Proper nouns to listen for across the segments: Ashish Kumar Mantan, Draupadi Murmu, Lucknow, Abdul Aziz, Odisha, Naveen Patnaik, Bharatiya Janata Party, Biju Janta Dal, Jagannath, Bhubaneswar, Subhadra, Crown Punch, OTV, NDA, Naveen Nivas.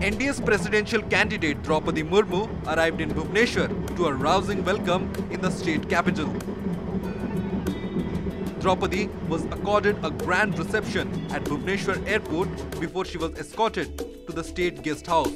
NDA's presidential candidate Draupadi Murmu arrived in Bhubaneswar to a rousing welcome in the state capital. Draupadi was accorded a grand reception at Bhubaneswar airport before she was escorted to the state guest house.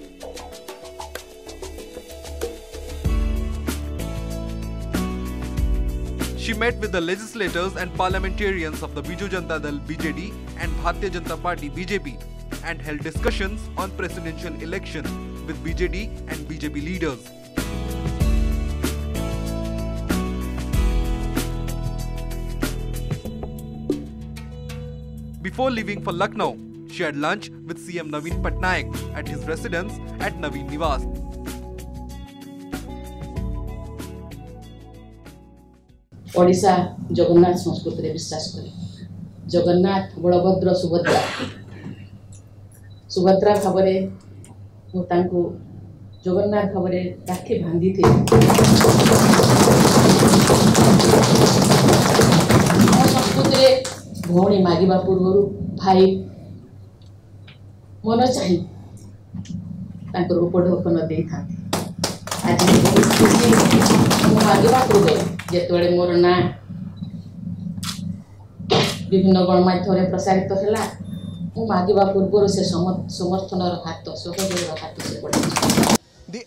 She met with the legislators and parliamentarians of the Biju Janta Dal (BJD) and Bharatiya Janata Party (BJP) and held discussions on presidential election with BJD and BJP leaders. Before leaving for Lucknow, she had lunch with CM Naveen Patnaik at his residence at Naveen Nivas. Odisha, Jagannath Sanskrit Vishwas Kare. Jagannath, Balabhadra, Subhadra. Subhadra खबरे वो तांको जगन्नाथ खबरे राखी भांदी थे संस्कृतरे भौणी मागिबा पूर्वरु भाई मन चाहि तांको उपढोकन देई थाते आज मागिबा पूर्वे जेतबेले मोर ना विभिन्न गणमाध्यम रे प्रसारित होला The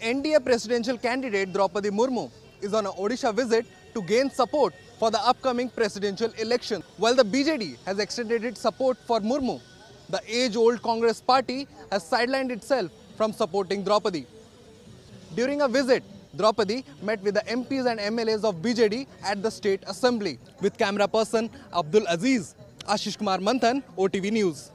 NDA presidential candidate Draupadi Murmu is on an Odisha visit to gain support for the upcoming presidential election. While the BJD has extended its support for Murmu, the age-old Congress party has sidelined itself from supporting Draupadi. During a visit, Draupadi met with the MPs and MLAs of BJD at the State Assembly. With camera person Abdul Aziz, Ashish Kumar Mantan, OTV News.